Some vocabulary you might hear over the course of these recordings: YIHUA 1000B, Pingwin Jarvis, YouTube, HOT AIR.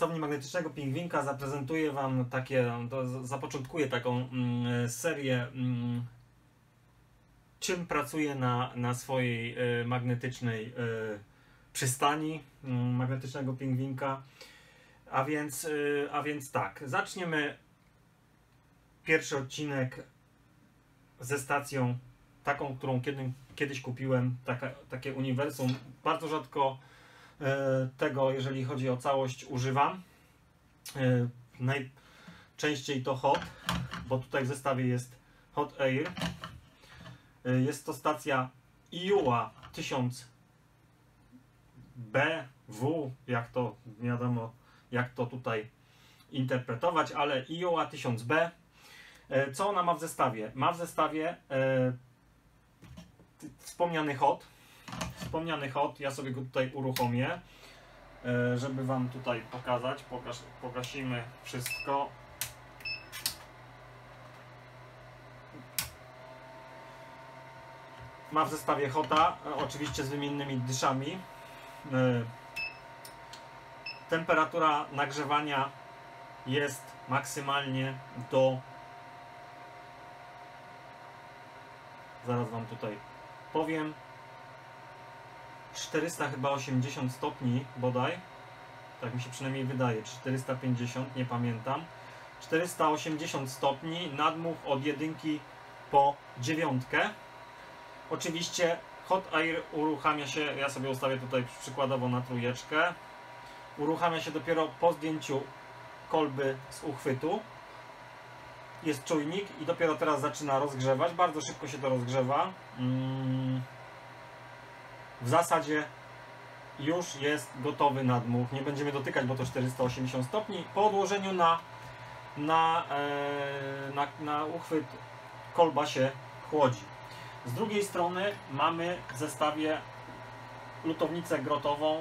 pracowni magnetycznego pingwinka zaprezentuję Wam takie, zapoczątkuję taką serię, czym pracuję na swojej magnetycznej przystani magnetycznego pingwinka. A więc tak, zaczniemy pierwszy odcinek ze stacją taką, którą kiedyś kupiłem, takie uniwersum. Bardzo rzadko tego, jeżeli chodzi o całość, używam. Najczęściej to HOT, bo tutaj w zestawie jest HOT AIR. Jest to stacja YIHUA 1000B, W, jak to wiadomo, jak to tutaj interpretować, ale YIHUA 1000B. Co ona ma w zestawie? Ma w zestawie wspomniany HOT. Wspomniany HOT, ja sobie go tutaj uruchomię, żeby Wam tutaj pokazać. Pogasimy wszystko. Ma w zestawie HOTA, oczywiście z wymiennymi dyszami. Temperatura nagrzewania jest maksymalnie do... Zaraz Wam tutaj powiem. 480 stopni bodaj. Tak mi się przynajmniej wydaje. 450, nie pamiętam. 480 stopni, nadmuch od 1 po 9. Oczywiście HOT AIR uruchamia się, ja sobie ustawię tutaj przykładowo na trójeczkę, uruchamia się dopiero po zdjęciu kolby z uchwytu. Jest czujnik i dopiero teraz zaczyna rozgrzewać. Bardzo szybko się to rozgrzewa. W zasadzie już jest gotowy nadmuch. Nie będziemy dotykać, bo to 480 stopni. Po odłożeniu na uchwyt kolba się chłodzi. Z drugiej strony mamy w zestawie lutownicę grotową.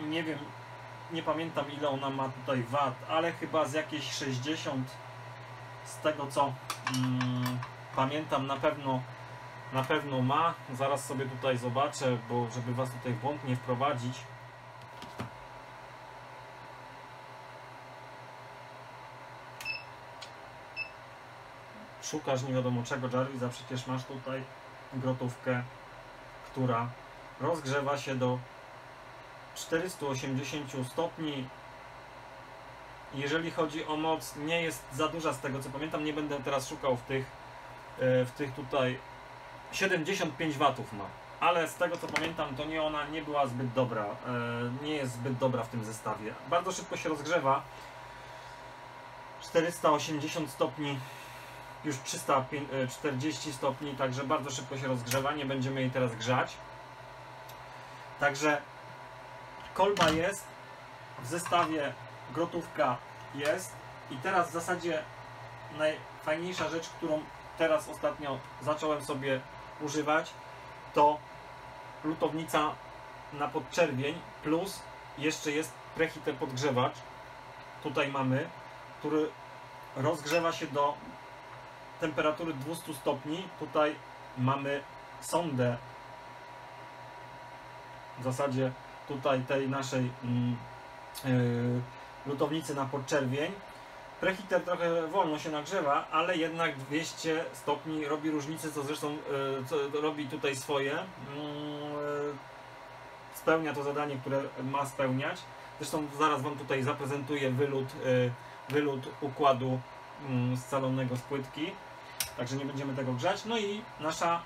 Nie wiem, nie pamiętam, ile ona ma tutaj wat, ale chyba z jakieś 60, z tego co pamiętam, na pewno ma. Zaraz sobie tutaj zobaczę, bo żeby Was tutaj w błąd nie wprowadzić. Szukasz nie wiadomo czego, Jarvisa, przecież masz tutaj grotówkę, która rozgrzewa się do 480 stopni. Jeżeli chodzi o moc, nie jest za duża z tego co pamiętam, nie będę teraz szukał w tych tutaj. 75 W ma, ale z tego co pamiętam, to ona nie była zbyt dobra, nie jest zbyt dobra w tym zestawie. Bardzo szybko się rozgrzewa. 480 stopni, już 340 stopni, także bardzo szybko się rozgrzewa, nie będziemy jej teraz grzać. Także kolba jest, w zestawie grotówka jest i teraz w zasadzie najfajniejsza rzecz, którą teraz ostatnio zacząłem sobie używać, to lutownica na podczerwień, plus jeszcze jest preheater podgrzewacz, tutaj mamy, który rozgrzewa się do temperatury 200 stopni, tutaj mamy sondę, w zasadzie tutaj tej naszej lutownicy na podczerwień. Preheater trochę wolno się nagrzewa, ale jednak 200 stopni robi różnicę, co zresztą robi tutaj swoje. Spełnia to zadanie, które ma spełniać. Zresztą zaraz Wam tutaj zaprezentuję wylód układu scalonego z płytki. Także nie będziemy tego grzać. No i nasza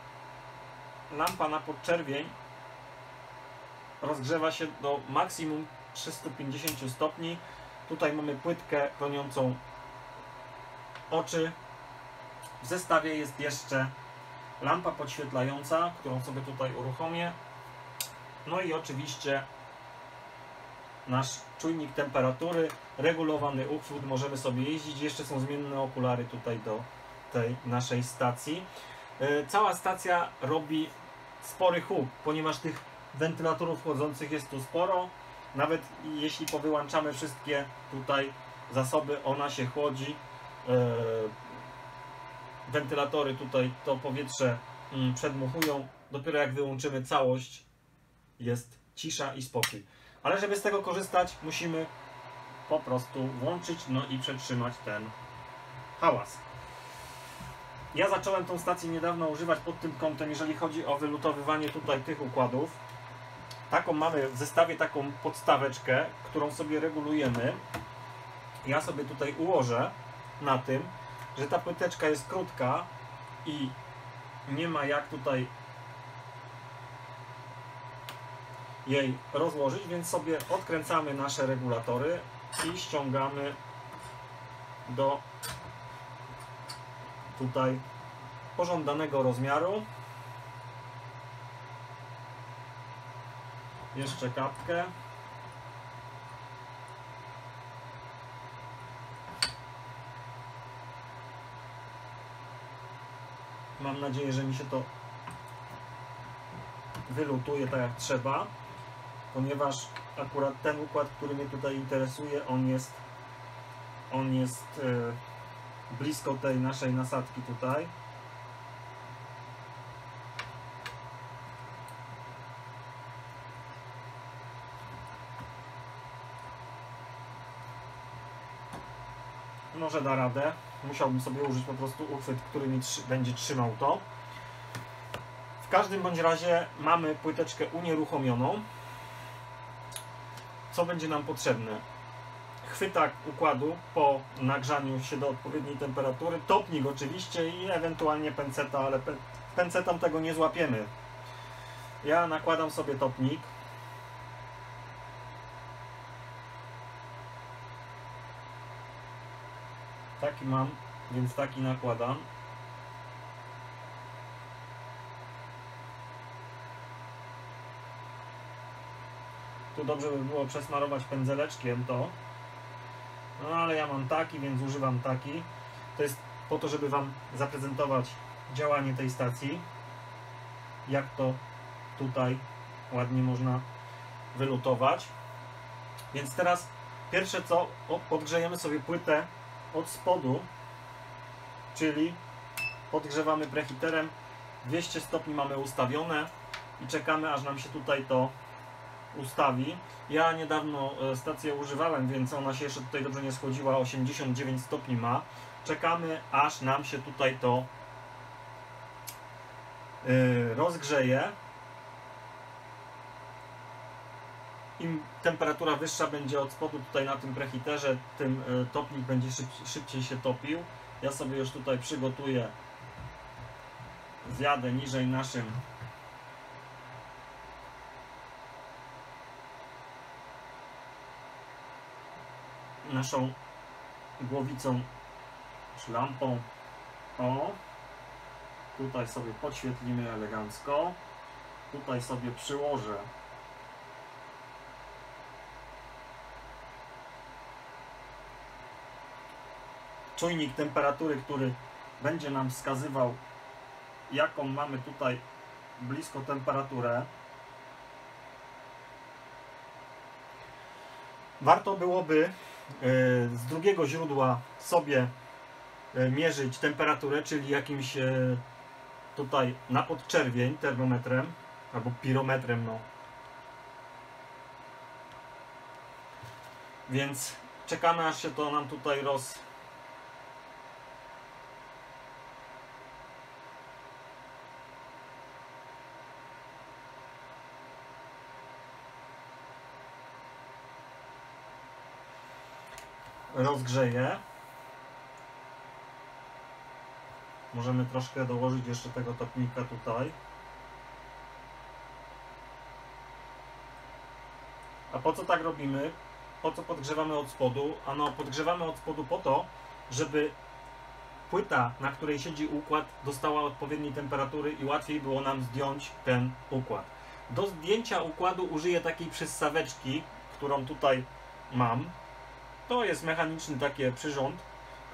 lampa na podczerwień rozgrzewa się do maksimum 350 stopni. Tutaj mamy płytkę chroniącą oczy. W zestawie jest jeszcze lampa podświetlająca, którą sobie tutaj uruchomię. No i oczywiście nasz czujnik temperatury, regulowany uchwyt, możemy sobie jeździć. Jeszcze są zmienne okulary tutaj do tej naszej stacji. Cała stacja robi spory huk, ponieważ tych wentylatorów chłodzących jest tu sporo. Nawet jeśli powyłączamy wszystkie tutaj zasoby, ona się chłodzi. Wentylatory tutaj to powietrze przedmuchują. Dopiero jak wyłączymy całość, jest cisza i spokój. Ale żeby z tego korzystać, musimy po prostu włączyć, no i przetrzymać ten hałas. Ja zacząłem tą stację niedawno używać pod tym kątem, jeżeli chodzi o wylutowywanie tutaj tych układów. Taką mamy w zestawie taką podstaweczkę, którą sobie regulujemy. Ja sobie tutaj ułożę na tym, że ta płyteczka jest krótka i nie ma jak tutaj jej rozłożyć, więc sobie odkręcamy nasze regulatory i ściągamy do tutaj pożądanego rozmiaru. Jeszcze kapkę. Mam nadzieję, że mi się to wylutuje tak jak trzeba, ponieważ akurat ten układ, który mnie tutaj interesuje, on jest blisko tej naszej nasadki tutaj. Może da radę. Musiałbym sobie użyć po prostu uchwyt, który mi będzie trzymał to. W każdym bądź razie mamy płyteczkę unieruchomioną. Co będzie nam potrzebne? Chwytak układu po nagrzaniu się do odpowiedniej temperatury, topnik oczywiście i ewentualnie pęceta, ale pęcetą tego nie złapiemy. Ja nakładam sobie topnik. Taki mam, więc taki nakładam. Tu dobrze by było przesmarować pędzeleczkiem to. No ale ja mam taki, więc używam taki. To jest po to, żeby Wam zaprezentować działanie tej stacji. Jak to tutaj ładnie można wylutować. Więc teraz pierwsze co, podgrzejemy sobie płytę od spodu, czyli podgrzewamy preheaterem. 200 stopni mamy ustawione i czekamy, aż nam się tutaj to ustawi. Ja niedawno stację używałem, więc ona się jeszcze tutaj dobrze nie schłodziła, 89 stopni ma. Czekamy, aż nam się tutaj to rozgrzeje. Im temperatura wyższa będzie od spodu tutaj na tym preheaterze, tym topnik będzie szybciej się topił. Ja sobie już tutaj przygotuję, zjadę niżej naszym naszą głowicą czy lampą. O, tutaj sobie podświetlimy elegancko. Tutaj sobie przyłożę czujnik temperatury, który będzie nam wskazywał, jaką mamy tutaj blisko temperaturę. Warto byłoby z drugiego źródła sobie mierzyć temperaturę, czyli jakimś tutaj na podczerwień termometrem albo pirometrem. No. Więc czekamy, aż się to nam tutaj rozgrzeje. Możemy troszkę dołożyć jeszcze tego topnika tutaj. A po co tak robimy? Po co podgrzewamy od spodu? Ano, podgrzewamy od spodu po to, żeby płyta, na której siedzi układ, dostała odpowiedniej temperatury i łatwiej było nam zdjąć ten układ. Do zdjęcia układu użyję takiej przyssaweczki, którą tutaj mam. To jest mechaniczny taki przyrząd,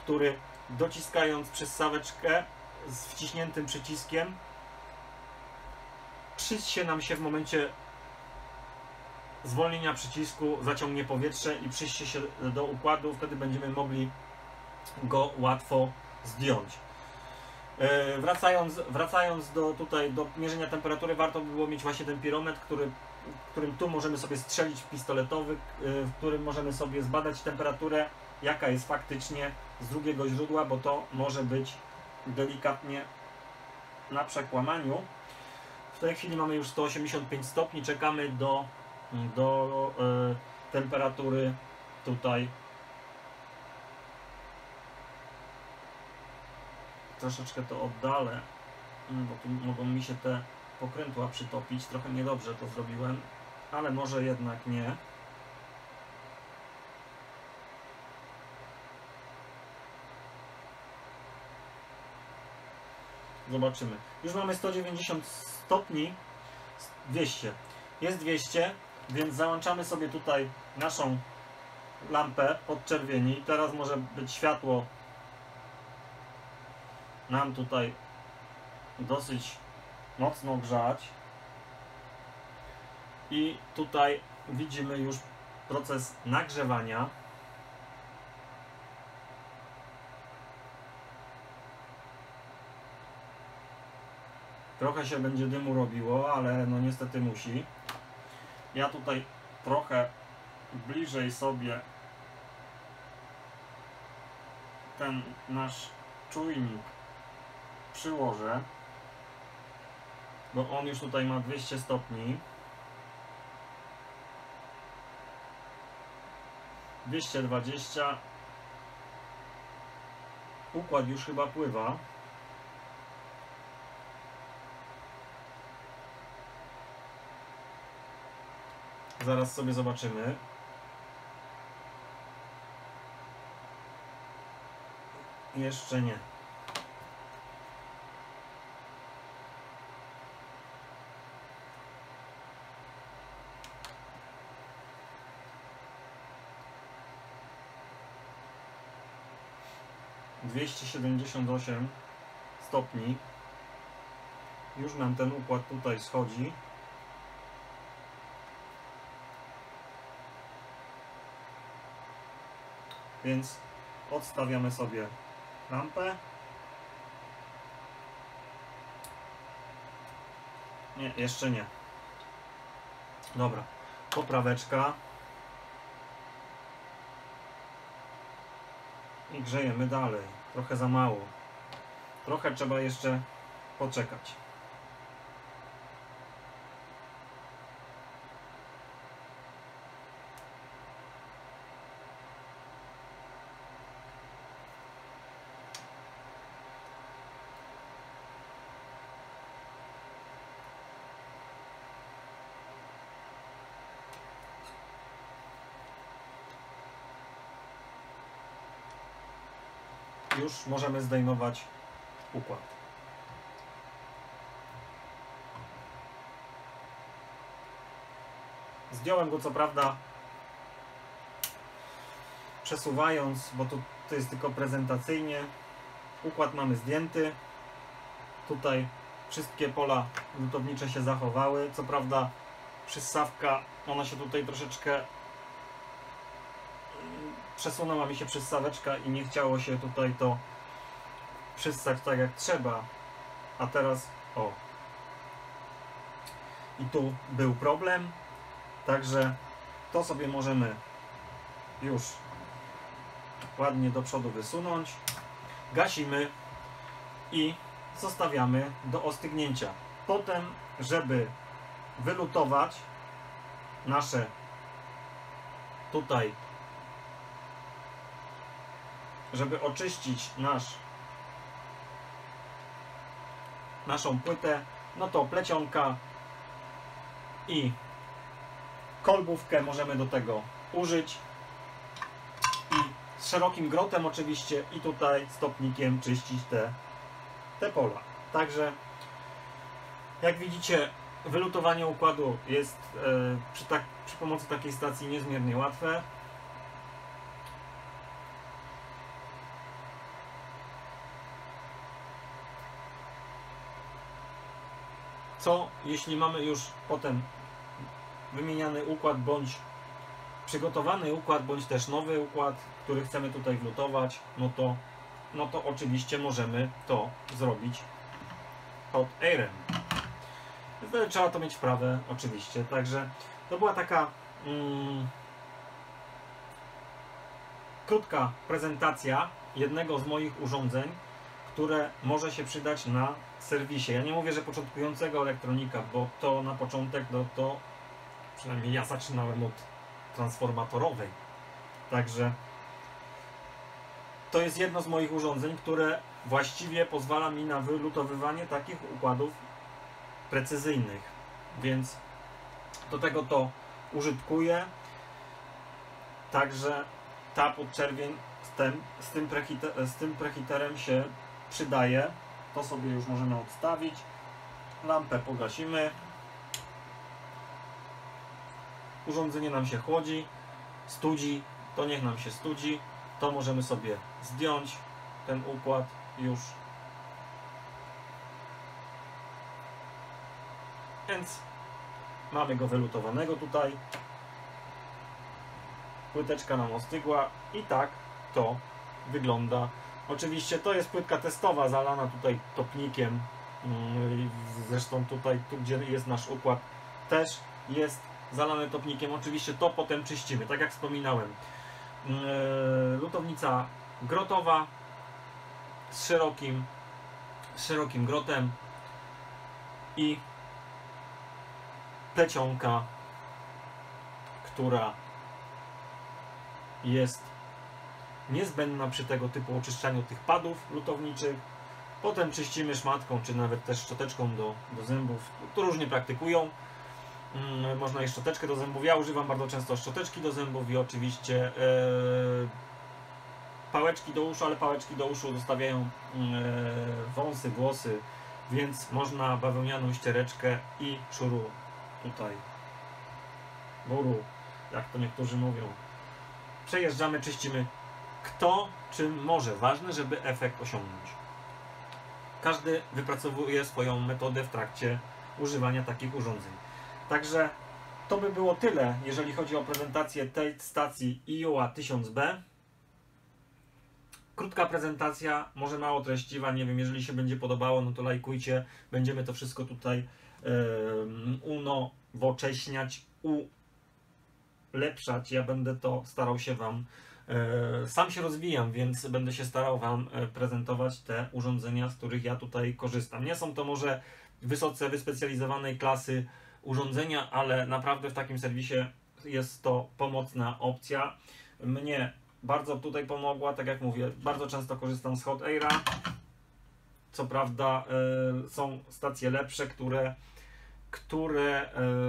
który dociskając przyssaweczkę z wciśniętym przyciskiem przyssie nam się w momencie zwolnienia przycisku, zaciągnie powietrze i przyssie się do układu, wtedy będziemy mogli go łatwo zdjąć. Wracając do mierzenia temperatury, warto by było mieć właśnie ten pirometr, który którym tu możemy sobie strzelić pistoletowy, w którym możemy sobie zbadać temperaturę, jaka jest faktycznie z drugiego źródła, bo to może być delikatnie na przekłamaniu. W tej chwili mamy już 185 stopni, czekamy do temperatury tutaj troszeczkę to oddalę, bo tu mogą mi się te pokrętła przytopić, trochę niedobrze to zrobiłem, ale może jednak nie. Zobaczymy. Już mamy 190 stopni, 200. Jest 200, więc załączamy sobie tutaj naszą lampę podczerwieni. Teraz może być światło nam tutaj dosyć mocno grzać. I tutaj widzimy już proces nagrzewania. Trochę się będzie dymu robiło, ale no niestety musi. Ja tutaj trochę bliżej sobie ten nasz czujnik przyłożę, bo on już tutaj ma 200 stopni. 220. Układ już chyba pływa. Zaraz sobie zobaczymy. Jeszcze nie. Dwieście 78 stopni. Już nam ten układ tutaj schodzi. Więc odstawiamy sobie lampę. Nie, jeszcze nie. Dobra, popraweczka. I grzejemy dalej. Trochę za mało. Trochę trzeba jeszcze poczekać. Już możemy zdejmować układ. Zdjąłem go co prawda przesuwając, bo to jest tylko prezentacyjnie. Układ mamy zdjęty. Tutaj wszystkie pola lutownicze się zachowały. Co prawda przyssawka, ona się tutaj troszeczkę przesunęła mi się przyssaweczka i nie chciało się tutaj to przyssać tak jak trzeba. A teraz o. I tu był problem. Także to sobie możemy już ładnie do przodu wysunąć. Gasimy i zostawiamy do ostygnięcia. Potem, żeby wylutować nasze tutaj, żeby oczyścić naszą płytę, no to plecionka i kolbówkę możemy do tego użyć i z szerokim grotem oczywiście i tutaj stopnikiem czyścić te pola. Także jak widzicie, wylutowanie układu jest przy pomocy takiej stacji niezmiernie łatwe. Co jeśli mamy już potem wymieniany układ, bądź przygotowany układ, bądź też nowy układ, który chcemy tutaj wlutować, no to oczywiście możemy to zrobić hot airem. Trzeba to mieć wprawę, oczywiście. Także to była taka krótka prezentacja jednego z moich urządzeń, które może się przydać na serwisie. Ja nie mówię, że początkującego elektronika, bo to na początek, no to przynajmniej ja zaczynałem od transformatorowej. Także to jest jedno z moich urządzeń, które właściwie pozwala mi na wylutowywanie takich układów precyzyjnych. Więc do tego to użytkuję. Także ta podczerwień z tym prehiterem się przydaje. To sobie już możemy odstawić. Lampę pogasimy. Urządzenie nam się chłodzi, studzi, to niech nam się studzi. To możemy sobie zdjąć ten układ już. Więc mamy go wylutowanego tutaj. Płyteczka nam ostygła i tak to wygląda. Oczywiście to jest płytka testowa, zalana tutaj topnikiem. Zresztą tutaj, tu gdzie jest nasz układ, też jest zalany topnikiem. Oczywiście to potem czyścimy, tak jak wspominałem. Lutownica grotowa z szerokim grotem i plecionka, która jest niezbędna przy tego typu oczyszczaniu tych padów lutowniczych. Potem czyścimy szmatką, czy nawet też szczoteczką do zębów. To różnie praktykują. Można i szczoteczkę do zębów. Ja używam bardzo często szczoteczki do zębów i oczywiście pałeczki do uszu, ale pałeczki do uszu zostawiają wąsy, włosy, więc można bawełnianą ściereczkę i czuru tutaj, buru, jak to niektórzy mówią. Przejeżdżamy, czyścimy kto czym może. Ważne, żeby efekt osiągnąć. Każdy wypracowuje swoją metodę w trakcie używania takich urządzeń. Także to by było tyle, jeżeli chodzi o prezentację tej stacji YIHUA 1000B. Krótka prezentacja, może mało treściwa, nie wiem, jeżeli się będzie podobało, no to lajkujcie. Będziemy to wszystko tutaj unowocześniać, ulepszać. Ja będę to starał się Wam, sam się rozwijam, więc będę się starał Wam prezentować te urządzenia, z których ja tutaj korzystam. Nie są to może wysoce wyspecjalizowanej klasy urządzenia, ale naprawdę w takim serwisie jest to pomocna opcja. Mnie bardzo tutaj pomogła, tak jak mówię, bardzo często korzystam z Hot Aira. Co prawda są stacje lepsze, które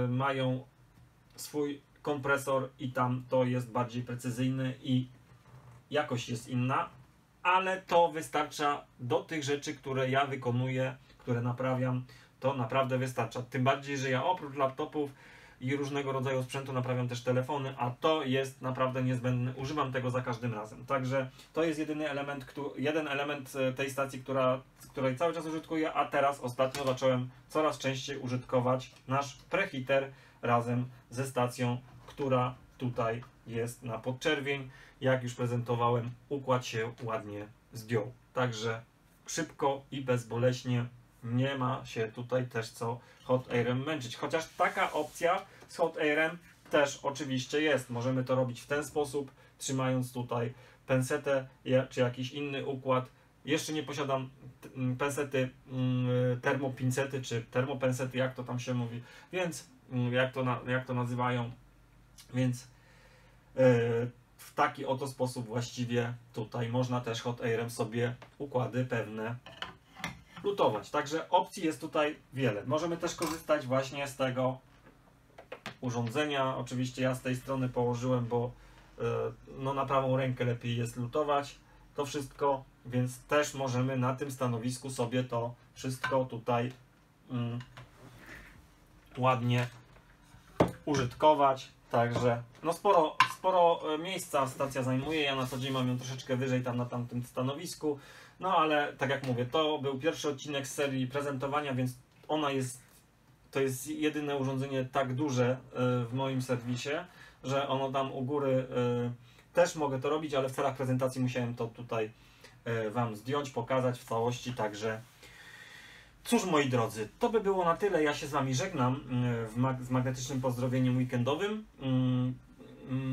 mają swój kompresor i tam to jest bardziej precyzyjny i jakość jest inna, ale to wystarcza do tych rzeczy, które ja wykonuję, które naprawiam. To naprawdę wystarcza. Tym bardziej, że ja oprócz laptopów i różnego rodzaju sprzętu naprawiam też telefony, a to jest naprawdę niezbędne. Używam tego za każdym razem. Także to jest jedyny element, jeden element tej stacji, której cały czas użytkuję, a teraz ostatnio zacząłem coraz częściej użytkować nasz prehiter razem ze stacją, która tutaj jest na podczerwień. Jak już prezentowałem, układ się ładnie zdjął. Także szybko i bezboleśnie. Nie ma się tutaj też co Hot Airem męczyć, chociaż taka opcja z Hot Airem też oczywiście jest. Możemy to robić w ten sposób, trzymając tutaj pensetę czy jakiś inny układ. Jeszcze nie posiadam pensety, termopincety czy termopensety, jak to tam się mówi, więc jak to nazywają, więc w taki oto sposób właściwie tutaj można też Hot Airem sobie układy pewne lutować. Także opcji jest tutaj wiele. Możemy też korzystać właśnie z tego urządzenia. Oczywiście ja z tej strony położyłem, bo no, na prawą rękę lepiej jest lutować to wszystko, więc też możemy na tym stanowisku sobie to wszystko tutaj ładnie użytkować. Także no sporo miejsca stacja zajmuje, ja na co dzień mam ją troszeczkę wyżej tam na tamtym stanowisku, no ale tak jak mówię, to był pierwszy odcinek z serii prezentowania, więc to jest jedyne urządzenie tak duże w moim serwisie, że ono tam u góry też mogę to robić, ale w celach prezentacji musiałem to tutaj Wam zdjąć, pokazać w całości, także Cóż, moi drodzy, to by było na tyle. Ja się z Wami żegnam z magnetycznym pozdrowieniem weekendowym.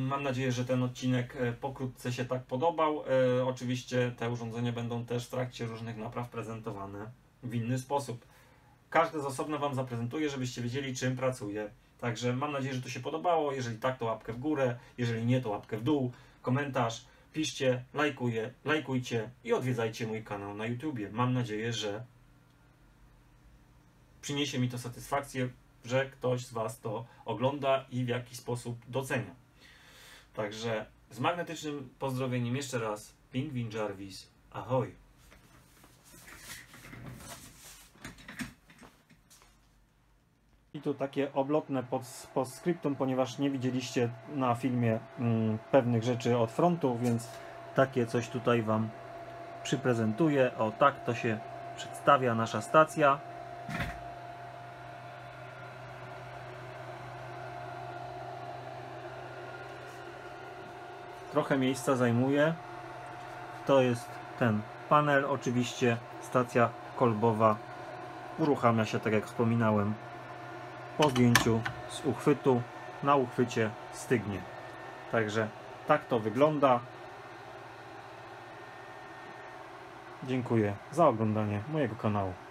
Mam nadzieję, że ten odcinek pokrótce się tak podobał. Oczywiście te urządzenia będą też w trakcie różnych napraw prezentowane w inny sposób. Każde z osobna Wam zaprezentuję, żebyście wiedzieli, czym pracuję. Także mam nadzieję, że to się podobało. Jeżeli tak, to łapkę w górę. Jeżeli nie, to łapkę w dół. Komentarz, piszcie, lajkujcie i odwiedzajcie mój kanał na YouTubie. Mam nadzieję, że przyniesie mi to satysfakcję, że ktoś z Was to ogląda i w jakiś sposób docenia. Także z magnetycznym pozdrowieniem jeszcze raz, Pingwin Jarvis. Ahoj! I tu takie oblotne postscriptum, ponieważ nie widzieliście na filmie pewnych rzeczy od frontu, więc takie coś tutaj Wam przyprezentuję. O, tak to się przedstawia nasza stacja. Trochę miejsca zajmuje. To jest ten panel. Oczywiście stacja kolbowa uruchamia się, tak jak wspominałem, po zdjęciu z uchwytu. Na uchwycie stygnie. Także tak to wygląda. Dziękuję za oglądanie mojego kanału.